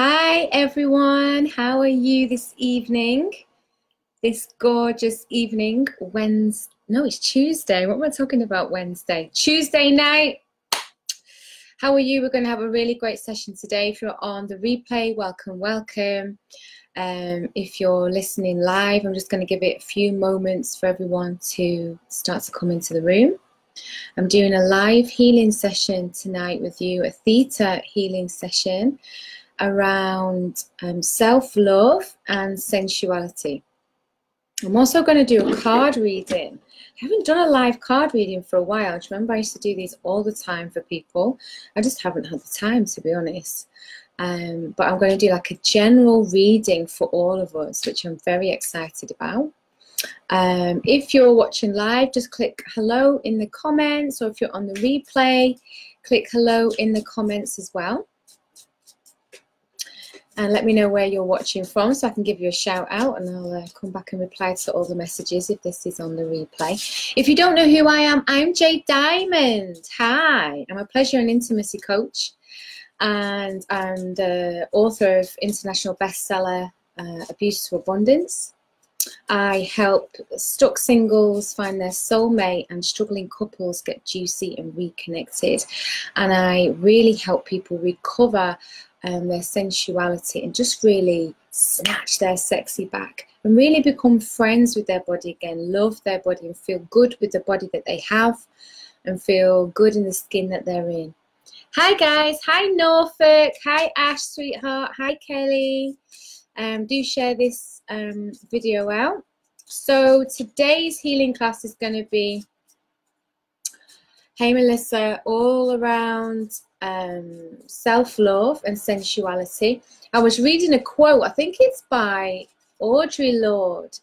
Hi everyone, how are you this evening? This gorgeous evening, Wednesday, no it's Tuesday, what am I talking about Wednesday? Tuesday night, how are you? We're going to have a really great session today. If you're on the replay, welcome, welcome. If you're listening live, I'm just going to give it a few moments for everyone to start to come into the room. I'm doing a live healing session tonight with you, a Theta healing session around self-love and sensuality. I'm also going to do a card reading. I haven't done a live card reading for a while. Do you remember I used to do these all the time for people? I just haven't had the time, to be honest. But I'm going to do like a general reading for all of us, which I'm very excited about. If you're watching live, just click hello in the comments, or if you're on the replay, click hello in the comments as well. And let me know where you're watching from so I can give you a shout out, and I'll come back and reply to all the messages if this is on the replay. If you don't know who I am, I'm Jay Diamond. Hi, I'm a pleasure and intimacy coach, and I'm the author of international bestseller Abuse to Abundance. I help stuck singles find their soulmate and struggling couples get juicy and reconnected. And I really help people recover their sensuality and just really snatch their sexy back and really become friends with their body again, love their body and feel good with the body that they have and feel good in the skin that they're in. Hi guys, hi Norfolk, hi Ash sweetheart, hi Kelly. Do share this video out. So today's healing class is going to be, hey Melissa, all around self-love and sensuality. I was reading a quote, I think it's by Audre Lorde,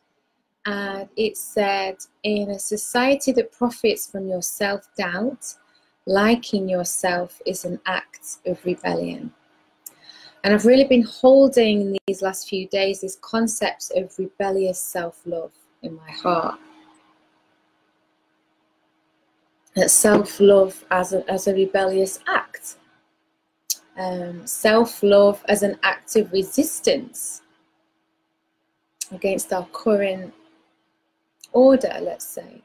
and it said, in a society that profits from your self-doubt, liking yourself is an act of rebellion. And I've really been holding these last few days this concept of rebellious self-love in my heart. That self-love as a rebellious act. Self-love as an act of resistance against our current order, let's say.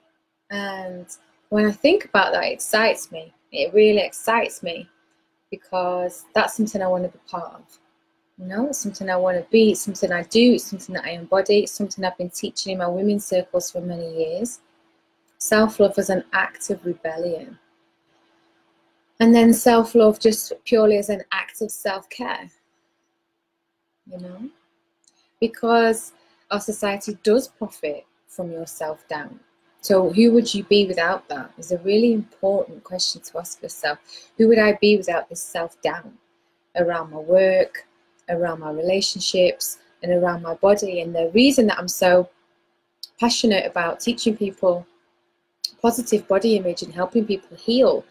And when I think about that, it excites me. It really excites me, because that's something I want to be part of. You know, it's something I want to be, it's something I do, it's something that I embody, it's something I've been teaching in my women's circles for many years. Self-love as an act of rebellion. And then self-love just purely as an act of self-care. You know? Because our society does profit from your self-doubt. So who would you be without that? Is a really important question to ask yourself. Who would I be without this self-doubt around my work, around my relationships, and around my body? And the reason that I'm so passionate about teaching people positive body image and helping people heal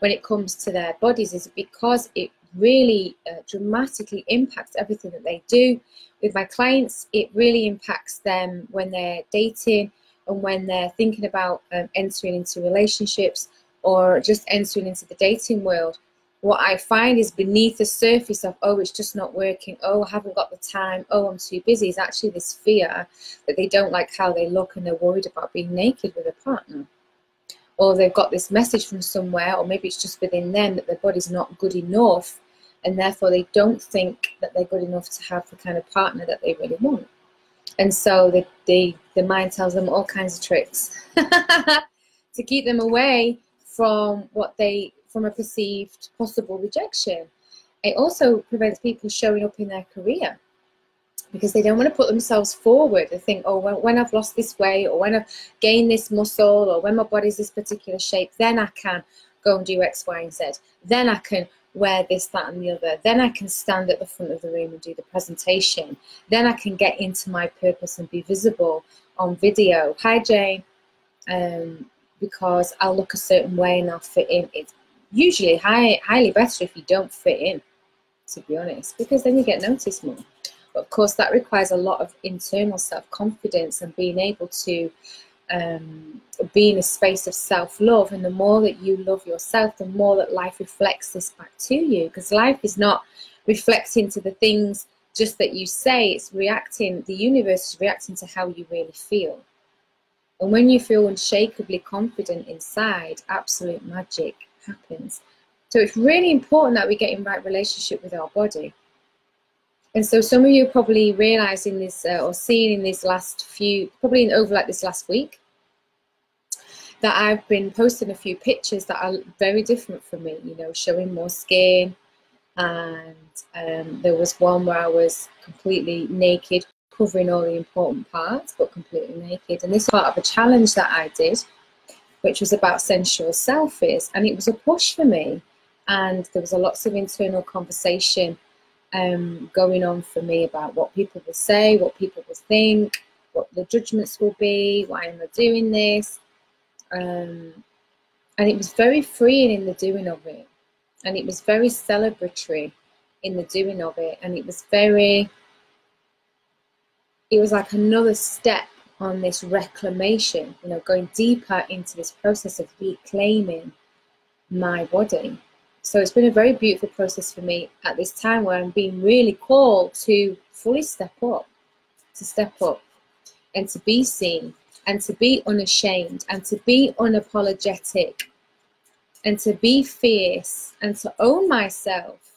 when it comes to their bodies is because it really dramatically impacts everything that they do. With my clients, it really impacts them when they're dating, and when they're thinking about entering into relationships or just entering into the dating world. What I find is beneath the surface of, oh, it's just not working, oh, I haven't got the time, oh, I'm too busy, is actually this fear that they don't like how they look and they're worried about being naked with a partner. Or they've got this message from somewhere, or maybe it's just within them, that their body's not good enough, and therefore they don't think that they're good enough to have the kind of partner that they really want. And so the mind tells them all kinds of tricks to keep them away from a perceived possible rejection. It also prevents people showing up in their career, because they don't want to put themselves forward. They think, oh, when I've lost this weight, or when I've gained this muscle, or when my body's this particular shape, then I can go and do X, Y, and Z. Then I can wear this, that, and the other. Then I can stand at the front of the room and do the presentation. Then I can get into my purpose and be visible on video. Hi, Jane. Because I'll look a certain way and I'll fit in. It's usually highly better if you don't fit in, to be honest, because then you get noticed more. But of course, that requires a lot of internal self-confidence and being able to be in a space of self-love. And the more that you love yourself, the more that life reflects this back to you, because life is not reflecting to the things just that you say. It's reacting, the universe is reacting to how you really feel. And when you feel unshakably confident inside, absolute magic happens. So it's really important that we get in right relationship with our body. And so some of you probably realizing this or seen in these last few, probably in over like this last week, that I've been posting a few pictures that are very different from me, you know, showing more skin. And there was one where I was completely naked, covering all the important parts, but completely naked. And this part of a challenge that I did, which was about sensual selfies, and it was a push for me. And there was a lots of internal conversation going on for me about what people will say, what people will think, what the judgments will be, why am I doing this? And it was very freeing in the doing of it. And it was very celebratory in the doing of it. And it was very, it was like another step on this reclamation, you know, going deeper into this process of reclaiming my body. So it's been a very beautiful process for me at this time where I'm being really called to fully step up and to be seen and to be unashamed and to be unapologetic and to be fierce and to own myself,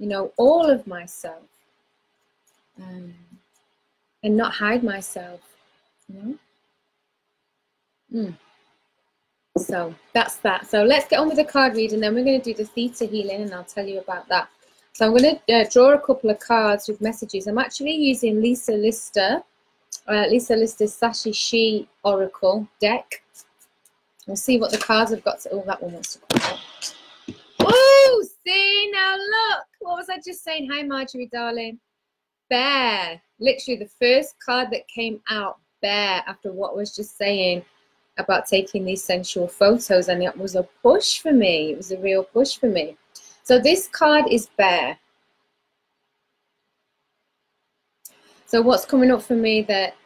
you know, all of myself, and not hide myself, you know. So that's that. So let's get on with the card read, and then we're going to do the theta healing, and I'll tell you about that. So I'm going to draw a couple of cards with messages. I'm actually using Lisa Lister, Lisa Lister's Sashi She Oracle deck. We'll see what the cards have got to... Oh, that one wants to come up. Oh, see, now look. What was I just saying? Hi, Marjorie, darling. Bear. Literally the first card that came out, bear, after what I was just saying about taking these sensual photos. And it was a push for me. It was a real push for me. So this card is bear. So what's coming up for me that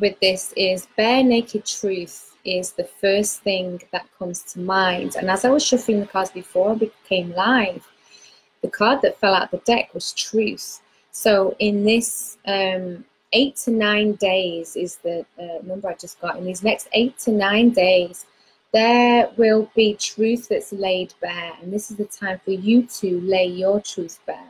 with this is bare naked truth is the first thing that comes to mind. And as I was shuffling the cards before I became live, the card that fell out the deck was truth. So in this 8 to 9 days is the number I just got. In these next 8 to 9 days, there will be truth that's laid bare. And this is the time for you to lay your truth bare.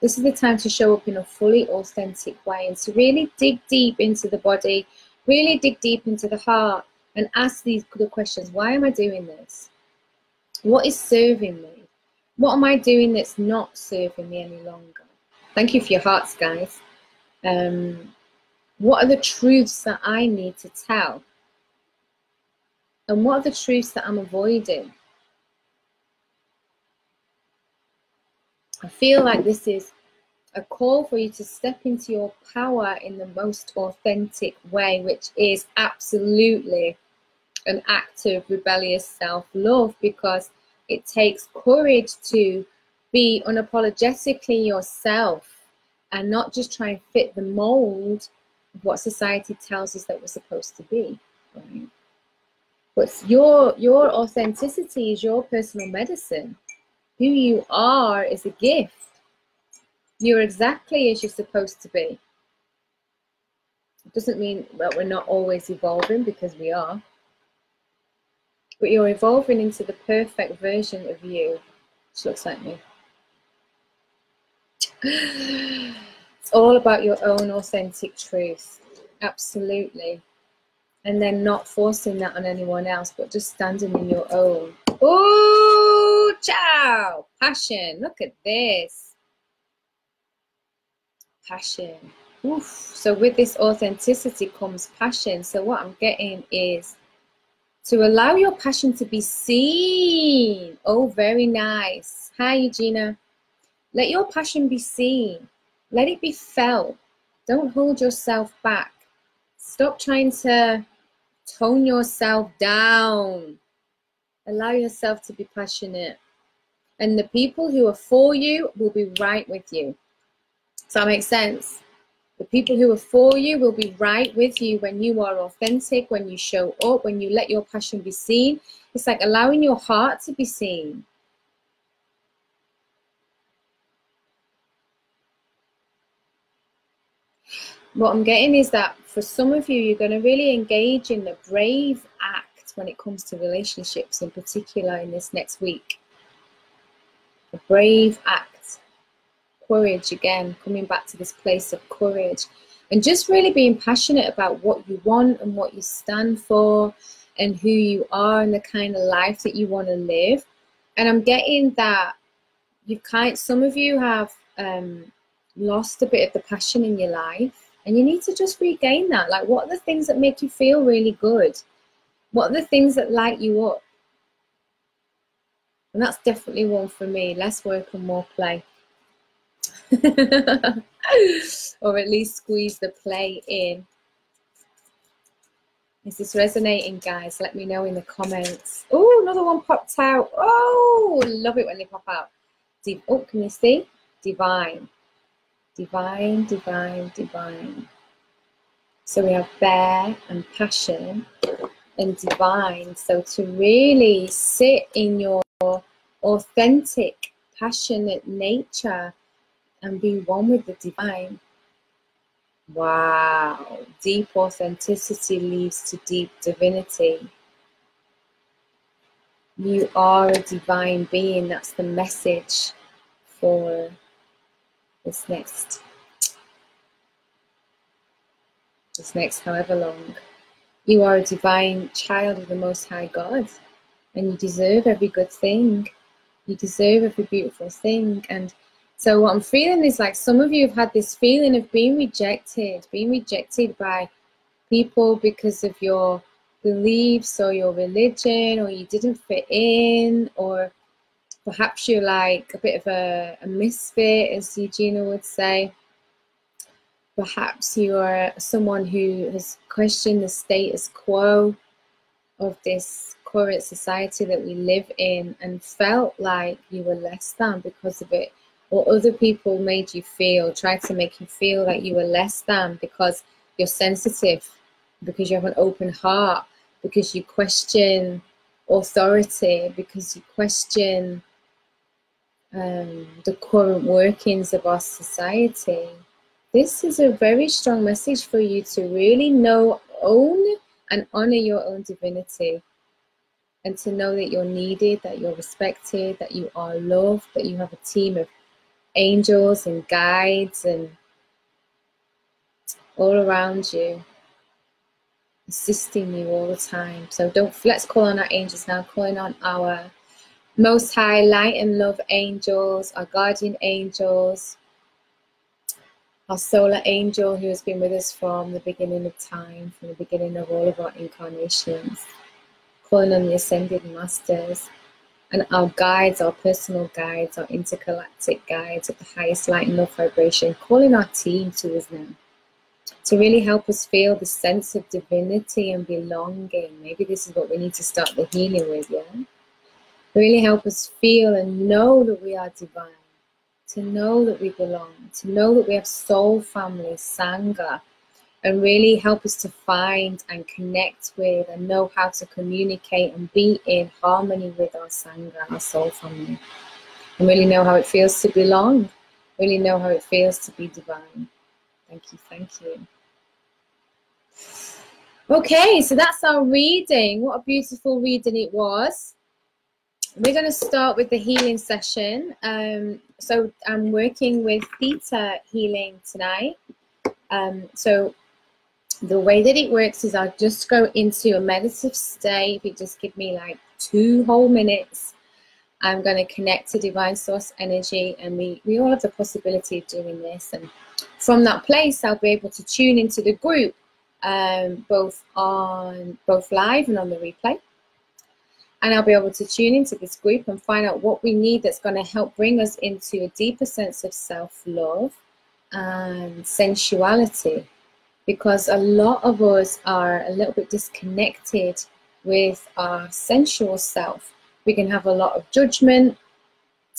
This is the time to show up in a fully authentic way and to really dig deep into the body, really dig deep into the heart, and ask these good questions. Why am I doing this? What is serving me? What am I doing that's not serving me any longer? Thank you for your hearts, guys. What are the truths that I need to tell? And what are the truths that I'm avoiding? I feel like this is a call for you to step into your power in the most authentic way, which is absolutely an act of rebellious self-love, because it takes courage to be unapologetically yourself and not just try and fit the mold of what society tells us that we're supposed to be, right? But your authenticity is your personal medicine. Who you are is a gift. You're exactly as you're supposed to be. It doesn't mean that we're not always evolving, because we are. But you're evolving into the perfect version of you, which looks like me. It's all about your own authentic truth. Absolutely. And then not forcing that on anyone else, but just standing in your own. Oh, ciao! Passion. Look at this. Passion. Oof. So with this authenticity comes passion. So what I'm getting is to allow your passion to be seen. Oh, very nice. Hi, Eugenia. Let your passion be seen. Let it be felt. Don't hold yourself back. Stop trying to tone yourself down. Allow yourself to be passionate. And the people who are for you will be right with you. Does that make sense? The people who are for you will be right with you when you are authentic, when you show up, when you let your passion be seen. It's like allowing your heart to be seen. what I'm getting is that for some of you, you're going to really engage in the brave act when it comes to relationships, in particular in this next week. The brave act, courage again, coming back to this place of courage, and just really being passionate about what you want and what you stand for and who you are and the kind of life that you want to live. And I'm getting that some of you have lost a bit of the passion in your life. And you need to just regain that. Like, what are the things that make you feel really good? What are the things that light you up? And that's definitely one for me. Less work and more play. Or at least squeeze the play in. Is this resonating, guys? Let me know in the comments. Oh, another one popped out. Oh, love it when they pop out. Oh, can you see? Divine. Divine, divine, divine. So we have bear and passion and divine. So to really sit in your authentic, passionate nature and be one with the divine. Wow. Deep authenticity leads to deep divinity. You are a divine being. That's the message for this next however long. You are a divine child of the Most High God, and you deserve every good thing. You deserve every beautiful thing. And so what I'm feeling is, like, some of you have had this feeling of being rejected by people because of your beliefs or your religion, or you didn't fit in, or perhaps you're like a bit of a misfit, as Eugenia would say. Perhaps you are someone who has questioned the status quo of this current society that we live in and felt like you were less than because of it. Or other people made you feel, tried to make you feel like you were less than because you're sensitive, because you have an open heart, because you question authority, because you question the current workings of our society. This is a very strong message for you to really know, own and honor your own divinity, and to know that you're needed, that you're respected, that you are loved, that you have a team of angels and guides and all around you, assisting you all the time. So let's call on our angels now, calling on our Most High light and love angels, our guardian angels, our solar angel who has been with us from the beginning of time, from the beginning of all of our incarnations, calling on the ascended masters and our guides, our personal guides, our intergalactic guides at the highest light and love vibration, calling our team to us now, to really help us feel the sense of divinity and belonging. Maybe this is what we need to start the healing with, yeah? Really help us feel and know that we are divine, to know that we belong, to know that we have soul family, Sangha, and really help us to find and connect with and know how to communicate and be in harmony with our Sangha, our soul family, and really know how it feels to belong, really know how it feels to be divine. Thank you, thank you. Okay, so that's our reading. What a beautiful reading it was. We're going to start with the healing session. So I'm working with Theta Healing tonight. So the way that it works is I'll just go into a meditative state. If you just give me like 2 whole minutes, I'm going to connect to divine source energy, and we all have the possibility of doing this, and from that place, I'll be able to tune into the group, both live and on the replay. And I'll be able to tune into this group and find out what we need that's going to help bring us into a deeper sense of self-love and sensuality. Because a lot of us are a little bit disconnected with our sensual self. We can have a lot of judgment.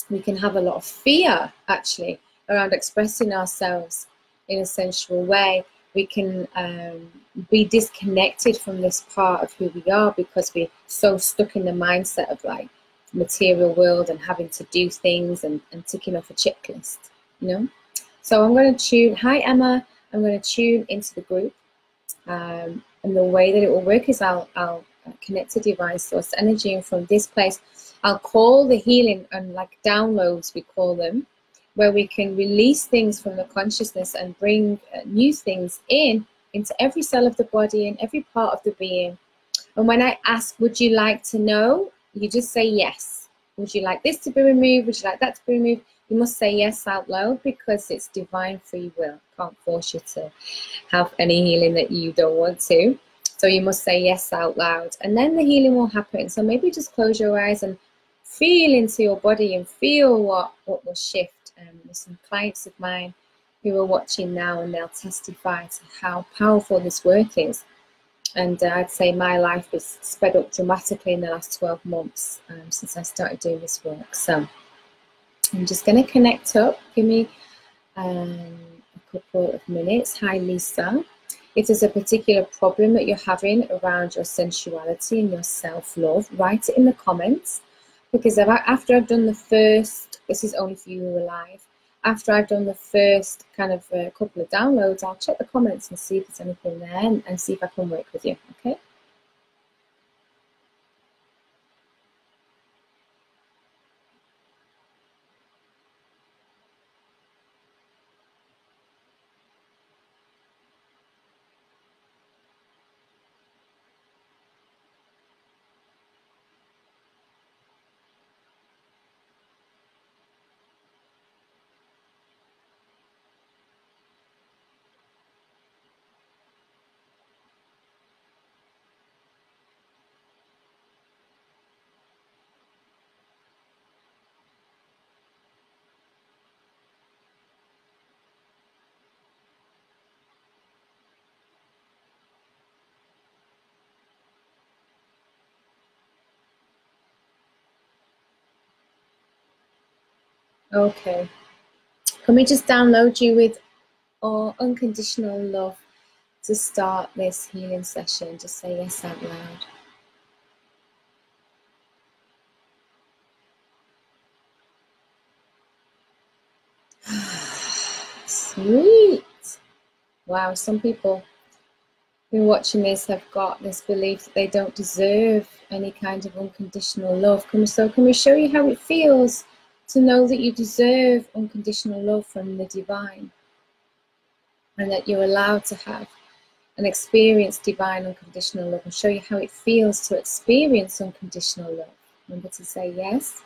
We can have a lot of fear, actually, around expressing ourselves in a sensual way. We can be disconnected from this part of who we are because we're so stuck in the mindset of, like, material world and having to do things and ticking off a checklist, you know? So I'm going to tune, hi Emma, I'm going to tune into the group. And the way that it will work is I'll connect to divine source energy, and from this place I'll call the healing and like downloads, we call them, where we can release things from the consciousness and bring new things in into every cell of the body and every part of the being. And when I ask, would you like to know, you just say yes. Would you like this to be removed? Would you like that to be removed? You must say yes out loud, because it's divine free will. Can't force you to have any healing that you don't want to. So you must say yes out loud, and then the healing will happen. So maybe just close your eyes and feel into your body and feel what will shift. There's some clients of mine who are watching now, and they'll testify to how powerful this work is. And I'd say my life has sped up dramatically in the last 12 months since I started doing this work. So I'm just going to connect up. Give me a couple of minutes. Hi, Lisa. If there's a particular problem that you're having around your sensuality and your self-love, write it in the comments, because after I've done the first, this is only for you who are live, after I've done the first kind of couple of downloads, I'll check the comments and see if there's anything there, and see if I can work with you, okay? Okay, can we just download you with our unconditional love to start this healing session? Just say yes out loud. Sweet. Wow, some people who are watching this have got this belief that they don't deserve any kind of unconditional love. Can we show you how it feels to know that you deserve unconditional love from the divine, and that you're allowed to have and experience divine unconditional love, and show you how it feels to experience unconditional love. Remember to say yes.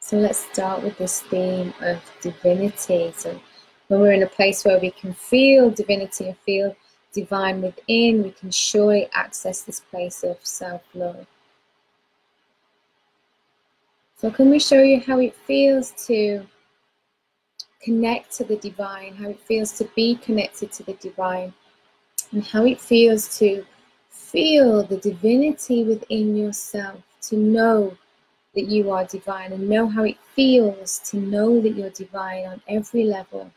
So let's start with this theme of divinity. So when we're in a place where we can feel divinity and feel divine within, we can surely access this place of self-love. So can we show you how it feels to connect to the divine, how it feels to be connected to the divine, and how it feels to feel the divinity within yourself, to know that you are divine, and know how it feels to know that you're divine on every level.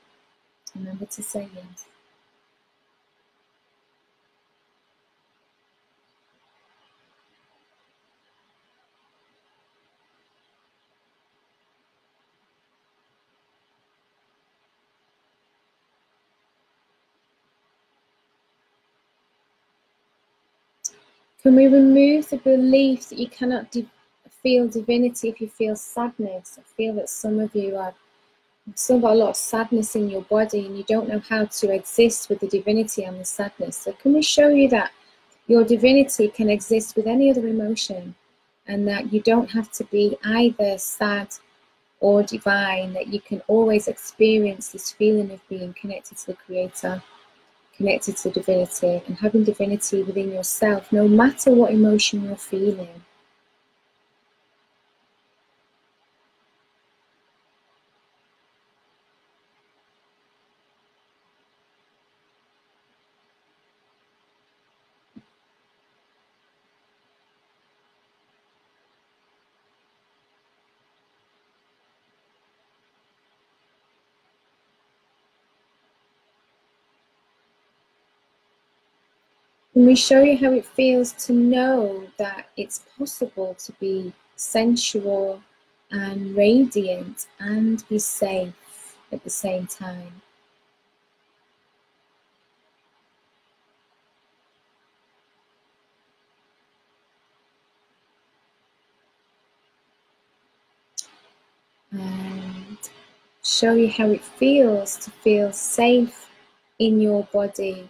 Remember to say yes. Can we remove the belief that you cannot feel divinity if you feel sadness? I feel that some of you have got a lot of sadness in your body, and you don't know how to exist with the divinity and the sadness. So can we show you that your divinity can exist with any other emotion, and that you don't have to be either sad or divine, that you can always experience this feeling of being connected to the Creator, connected to divinity, and having divinity within yourself, no matter what emotion you're feeling. Can we show you how it feels to know that it's possible to be sensual and radiant and be safe at the same time? And show you how it feels to feel safe in your body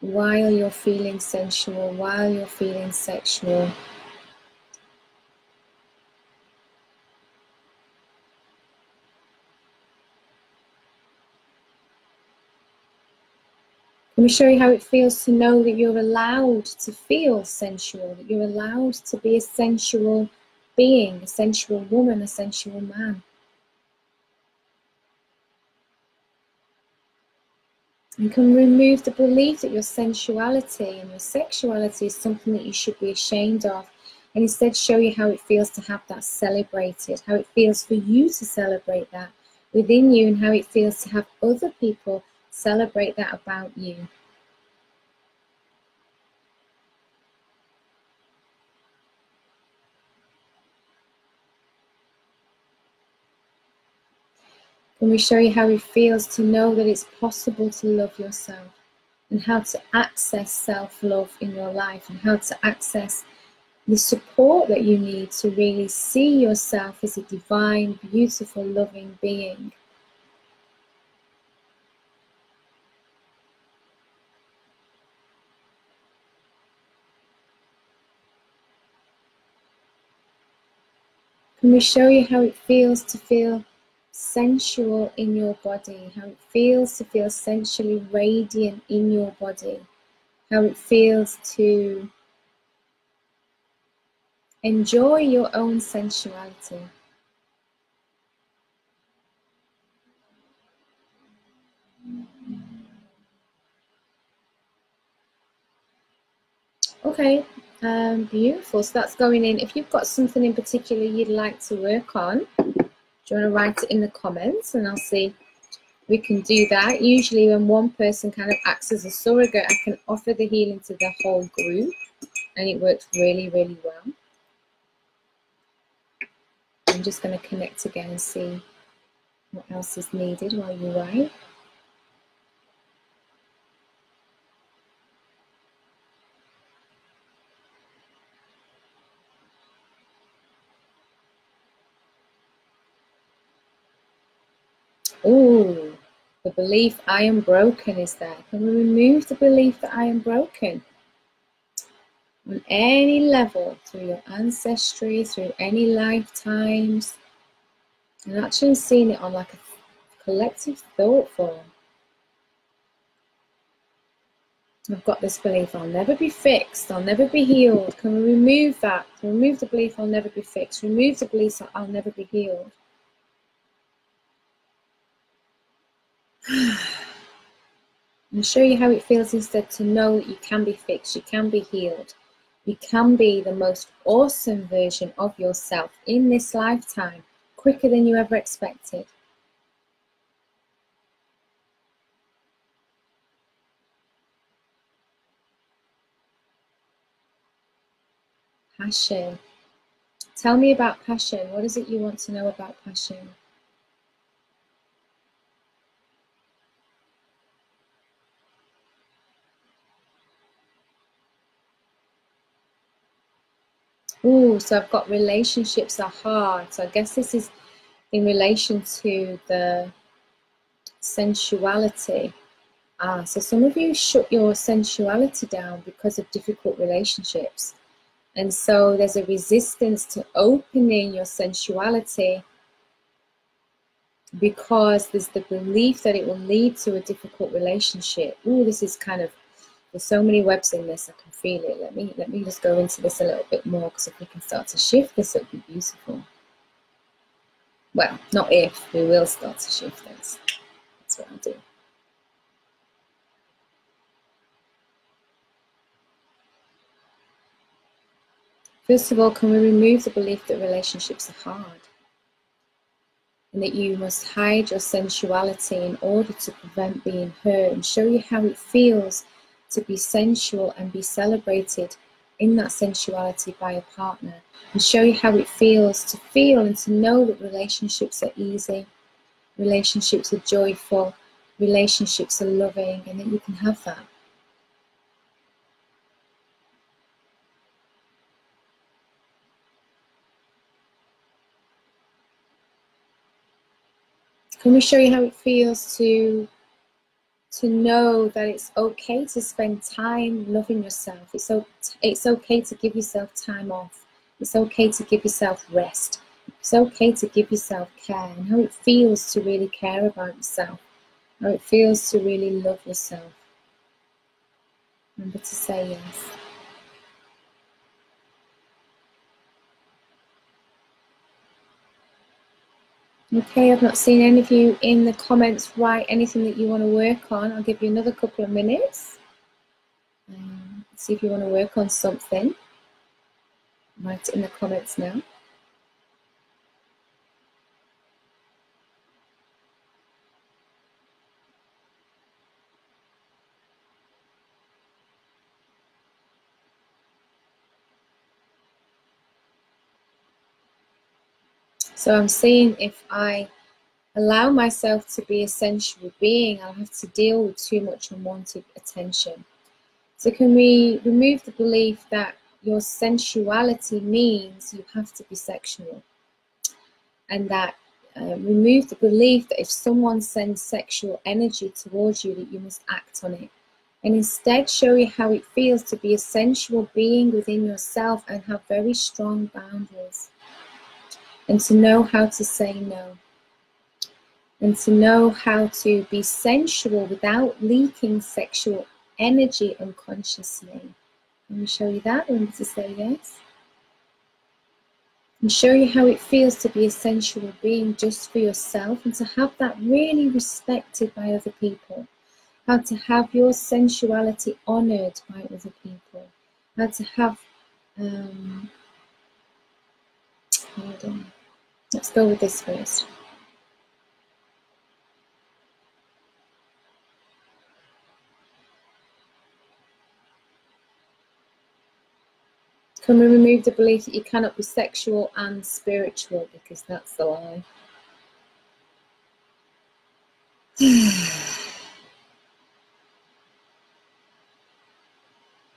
while you're feeling sensual, while you're feeling sexual. Let me show you how it feels to know that you're allowed to feel sensual, that you're allowed to be a sensual being, a sensual woman, a sensual man. You can remove the belief that your sensuality and your sexuality is something that you should be ashamed of, and instead show you how it feels to have that celebrated, how it feels for you to celebrate that within you, and how it feels to have other people celebrate that about you. Can we show you how it feels to know that it's possible to love yourself, and how to access self-love in your life, and how to access the support that you need to really see yourself as a divine, beautiful, loving being? Can we show you how it feels to feel sensual in your body, how it feels to feel sensually radiant in your body, how it feels to enjoy your own sensuality? Okay, beautiful. So that's going in. If you've got something in particular you'd like to work on, do you want to write it in the comments, and I'll see if we can do that. Usually when one person kind of acts as a surrogate, I can offer the healing to the whole group, and it works really, really well. I'm just going to connect again and see what else is needed while you write. Oh, the belief I am broken is there. Can we remove the belief that I am broken on any level, through your ancestry, through any lifetimes, and actually seeing it on like a collective thought form? I've got this belief, I'll never be fixed, I'll never be healed. Can we remove that? Remove the belief I'll never be fixed. Remove the belief that I'll never be healed. And show you how it feels instead to know that you can be fixed, you can be healed, you can be the most awesome version of yourself in this lifetime, quicker than you ever expected. Passion. Tell me about passion. What is it you want to know about passion? Ooh, so I've got relationships are hard. So I guess this is in relation to the sensuality. So some of you shut your sensuality down because of difficult relationships. And so there's a resistance to opening your sensuality because there's the belief that it will lead to a difficult relationship. Ooh, this is kind of, there's so many webs in this, I can feel it. Let me just go into this a little bit more, because if we can start to shift this, it'll be beautiful. Well, not if, we will start to shift this. That's what I'll do. First of all, can we remove the belief that relationships are hard, and that you must hide your sensuality in order to prevent being hurt, and show you how it feels to be sensual and be celebrated in that sensuality by a partner, and show you how it feels to feel and to know that relationships are easy, relationships are joyful, relationships are loving, and that you can have that. Can we show you how it feels to know that it's okay to spend time loving yourself? It's okay to give yourself time off. It's okay to give yourself rest. It's okay to give yourself care, and how it feels to really care about yourself, how it feels to really love yourself. Remember to say yes. Okay, I've not seen any of you in the comments write anything that you want to work on. I'll give you another couple of minutes. See if you want to work on something. Write it in the comments now. So I'm seeing if I allow myself to be a sensual being, I'll have to deal with too much unwanted attention. So can we remove the belief that your sensuality means you have to be sexual? And that remove the belief that if someone sends sexual energy towards you, that you must act on it. And instead show you how it feels to be a sensual being within yourself and have very strong boundaries. And to know how to say no, and to know how to be sensual without leaking sexual energy unconsciously. Let me show you that. Remember to say yes, and show you how it feels to be a sensual being just for yourself, and to have that really respected by other people, how to have your sensuality honored by other people, how to have hold on. Let's go with this first. Can we remove the belief that you cannot be sexual and spiritual? Because that's the lie.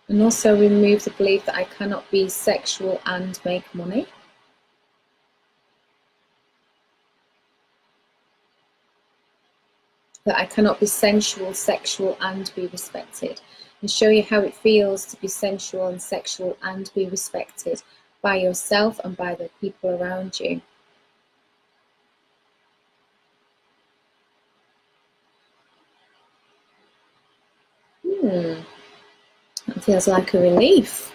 And also remove the belief that I cannot be sexual and make money. That I cannot be sensual, sexual, and be respected. And show you how it feels to be sensual and sexual and be respected by yourself and by the people around you. That feels like a relief.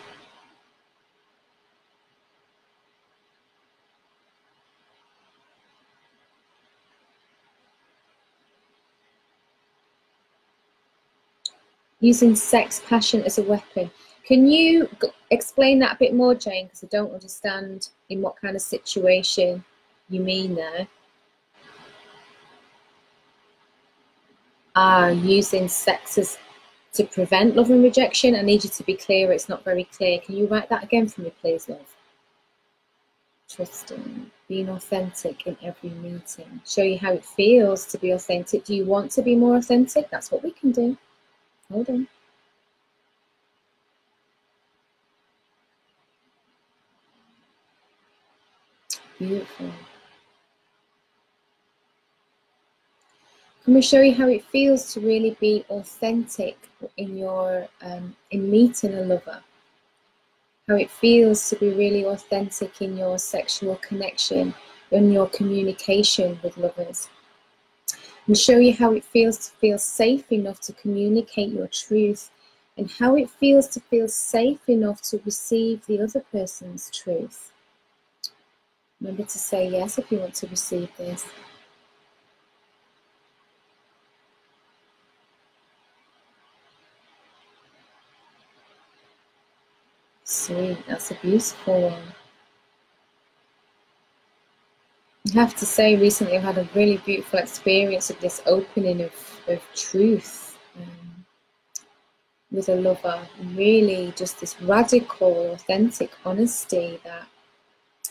Using sex passion as a weapon. Can you explain that a bit more, Jane? Because I don't understand in what kind of situation you mean there. Using sex as to prevent love and rejection. I need you to be clear. It's not very clear. Can you write that again for me, please, love? Trusting, being authentic in every meeting. Show you how it feels to be authentic. Do you want to be more authentic? That's what we can do. Hold on. Beautiful. Can we show you how it feels to really be authentic in your in meeting a lover? How it feels to be really authentic in your sexual connection, in your communication with lovers? And show you how it feels to feel safe enough to communicate your truth, and how it feels to feel safe enough to receive the other person's truth. Remember to say yes if you want to receive this. Sweet, that's a beautiful one. I have to say recently I've had a really beautiful experience of this opening of truth. with a lover, and really just this radical, authentic honesty that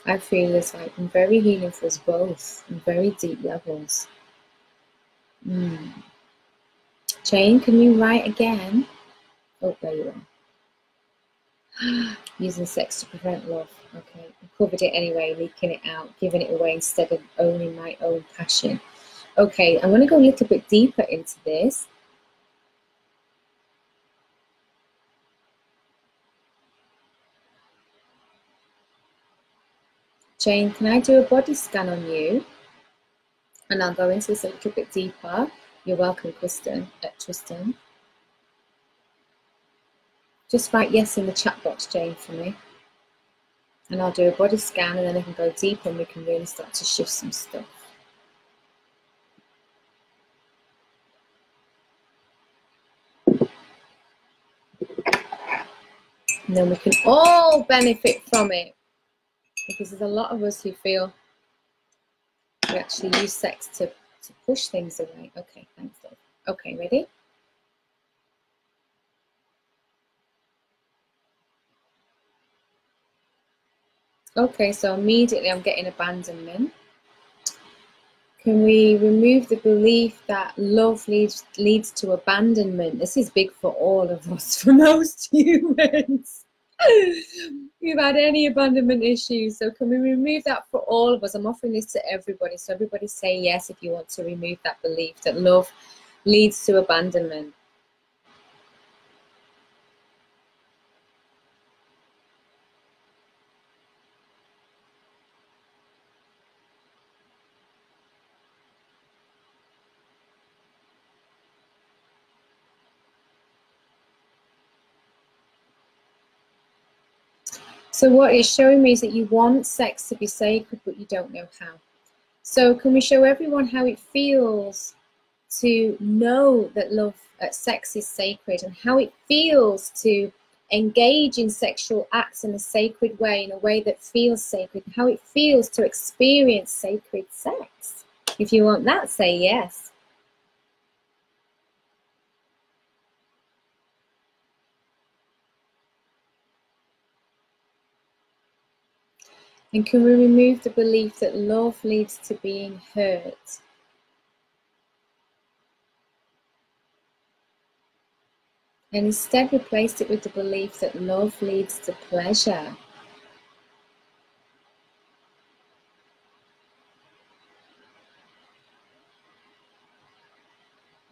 I feel is like very healing for us both on very deep levels. Jane, can you write again? Oh, there you are. Using sex to prevent love. Okay, I covered it anyway, leaking it out, giving it away instead of owning my own passion. Okay, I'm going to go a little bit deeper into this. Jane, can I do a body scan on you? And I'll go into this a little bit deeper. You're welcome, Tristan. Just write yes in the chat box, Jane, for me. And I'll do a body scan, and then I can go deeper and we can really start to shift some stuff. And then we can all benefit from it. Because there's a lot of us who feel we actually use sex to push things away. Okay, thanks, Dave. Okay, ready? Okay, so immediately I'm getting abandonment. Can we remove the belief that love leads to abandonment? This is big for all of us, for most humans. We've had any abandonment issues, so can we remove that for all of us? I'm offering this to everybody, so everybody say yes if you want to remove that belief that love leads to abandonment. So what it's showing me is that you want sex to be sacred, but you don't know how. So can we show everyone how it feels to know that sex is sacred, and how it feels to engage in sexual acts in a sacred way, in a way that feels sacred, and how it feels to experience sacred sex? If you want that, say yes. And can we remove the belief that love leads to being hurt? And instead replace it with the belief that love leads to pleasure.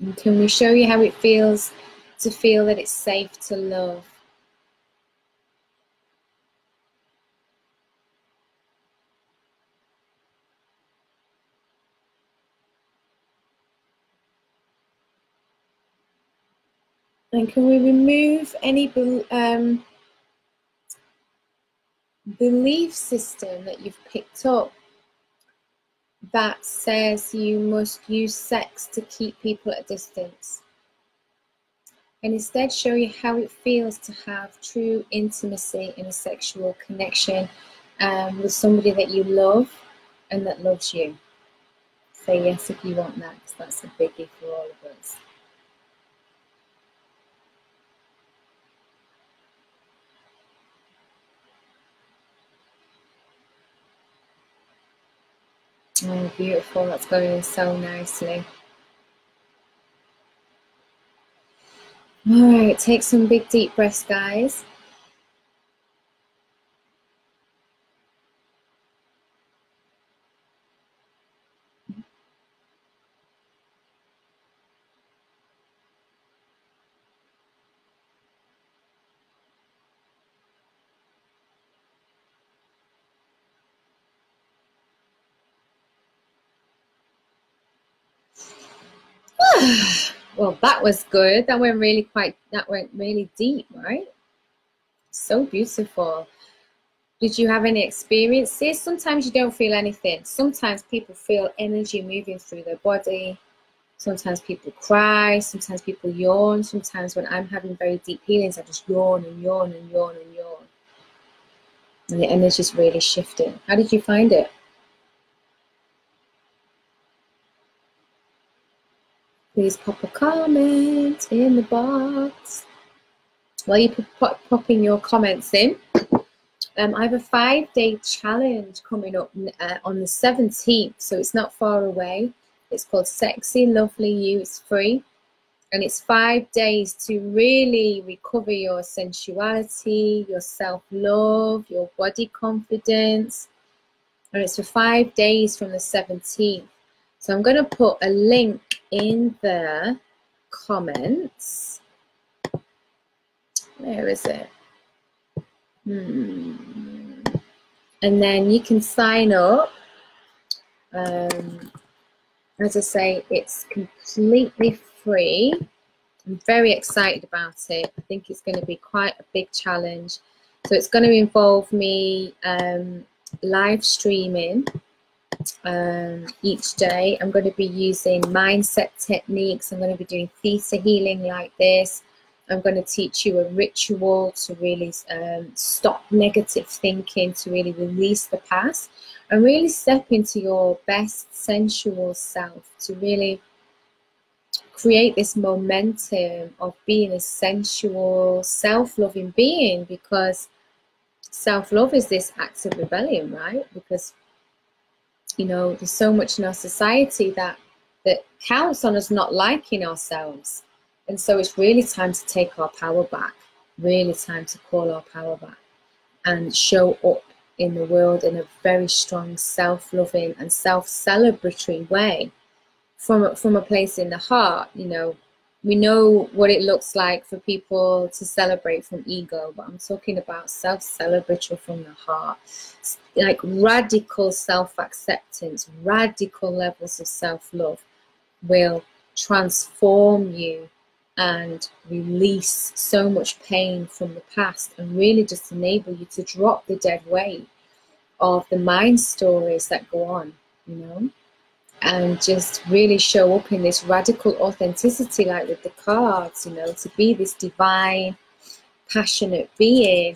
And can we show you how it feels to feel that it's safe to love? And can we remove any belief system that you've picked up that says you must use sex to keep people at a distance? And instead show you how it feels to have true intimacy in a sexual connection with somebody that you love and that loves you. Say yes if you want that, because that's a biggie for all of us. Oh, beautiful, that's going in so nicely. All right, take some big deep breaths, guys. Well, that was good. That went really deep, right? So beautiful. Did you have any experiences? Sometimes you don't feel anything. Sometimes people feel energy moving through their body. Sometimes people cry. Sometimes people yawn. Sometimes when I'm having very deep healings, I just yawn and yawn and yawn and yawn. And the energy's really shifting. How did you find it? Please pop a comment in the box. while you're popping your comments in, I have a 5-day challenge coming up on the 17th, so it's not far away. It's called Sexy Lovely You. It's free, and it's 5 days to really recover your sensuality, your self-love, your body confidence, and it's for 5 days from the 17th. So I'm going to put a link in the comments. Where is it? And then you can sign up. As I say, it's completely free. I'm very excited about it. I think it's going to be quite a big challenge. So it's going to involve me live streaming each day. I'm going to be using mindset techniques. I'm going to be doing theta healing like this. I'm going to teach you a ritual to really stop negative thinking, to really release the past and really step into your best sensual self, to really create this momentum of being a sensual, self-loving being, because self-love is this act of rebellion, right? Because, you know, there's so much in our society that counts on us not liking ourselves. And so it's really time to take our power back, really time to call our power back and show up in the world in a very strong, self-loving and self-celebratory way from a place in the heart. You know, we know what it looks like for people to celebrate from ego, but I'm talking about self-celebratory from the heart, like radical self-acceptance, radical levels of self-love will transform you and release so much pain from the past, and really just enable you to drop the dead weight of the mind stories that go on, you know, and just really show up in this radical authenticity, like with the cards, you know, to be this divine, passionate being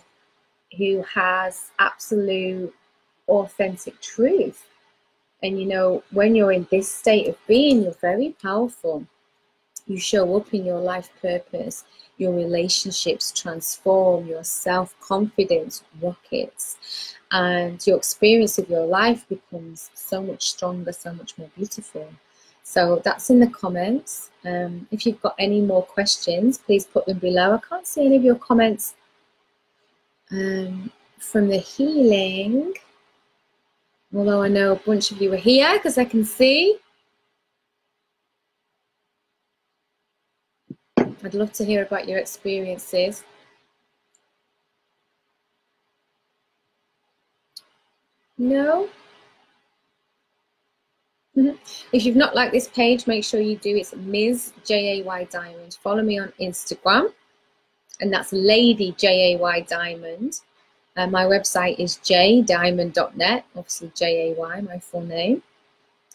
who has absolute authentic truth. And, you know, when you're in this state of being, you're very powerful. You show up in your life purpose, your relationships transform, your self-confidence rockets, and your experience of your life becomes so much stronger, so much more beautiful. So that's in the comments. If you've got any more questions, please put them below. I can't see any of your comments from the healing, although I know a bunch of you are here because I can see. I'd love to hear about your experiences. No? If you've not liked this page, make sure you do. It's Ms. Jay Diamond. Follow me on Instagram, and that's Lady Jay Diamond. My website is jaydiamond.net, obviously Jay, my full name.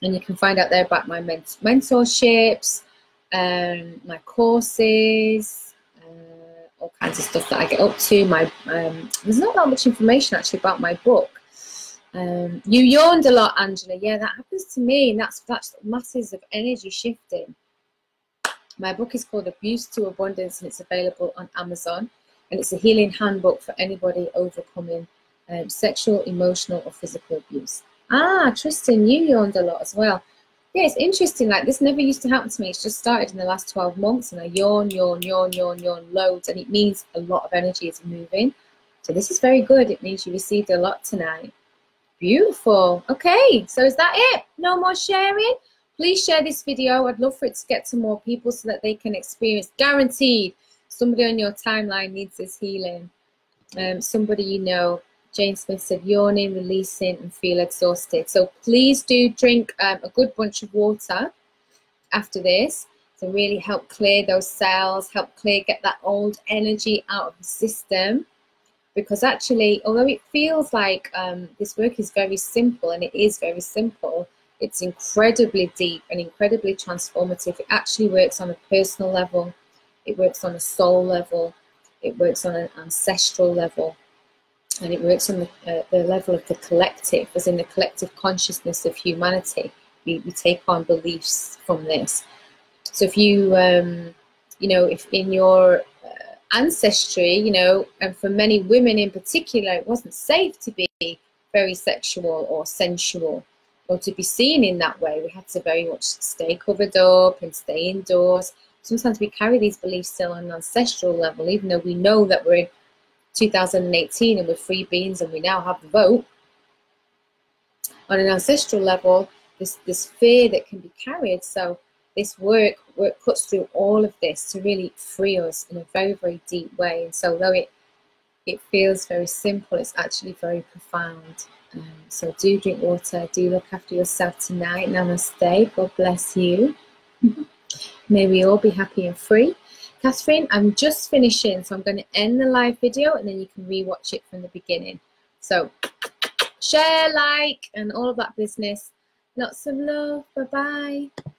And you can find out there about my mentorships, my courses, all kinds of stuff that I get up to. My there's not that much information actually about my book. You yawned a lot, Angela. Yeah, that happens to me, and that's masses of energy shifting. My book is called Abuse to Abundance, and it's available on Amazon, and it's a healing handbook for anybody overcoming sexual, emotional or physical abuse. Ah, Tristan, you yawned a lot as well. Yeah, it's interesting, like this never used to happen to me. It's just started in the last 12 months, and I yawn loads, and it means a lot of energy is moving. So this is very good. It means you received a lot tonight. Beautiful. Okay, so is that it? No more sharing? Please share this video. I'd love for it to get to more people so that they can experience. Guaranteed, somebody on your timeline needs this healing. Somebody you know. Jane Smith said, yawning, releasing, and feel exhausted. So please do drink a good bunch of water after this to really help clear those cells, help clear, get that old energy out of the system. Because actually, although it feels like this work is very simple, and it is very simple, it's incredibly deep and incredibly transformative. It actually works on a personal level. It works on a soul level. It works on an ancestral level. And it works on the level of the collective, as in the collective consciousness of humanity. We take on beliefs from this. So if you, you know, if in your ancestry, you know, and for many women in particular, it wasn't safe to be very sexual or sensual or to be seen in that way. We had to very much stay covered up and stay indoors. Sometimes we carry these beliefs still on an ancestral level, even though we know that we're in 2018 and we're free beings and we now have the vote. On an ancestral level, this fear that can be carried. So this work cuts through all of this to really free us in a very, very deep way. And so though it feels very simple, it's actually very profound. So do drink water, do look after yourself tonight. Namaste, God bless you. May we all be happy and free. Catherine, I'm just finishing, so I'm going to end the live video and then you can re-watch it from the beginning. So share, like, and all of that business. Lots of love. Bye-bye.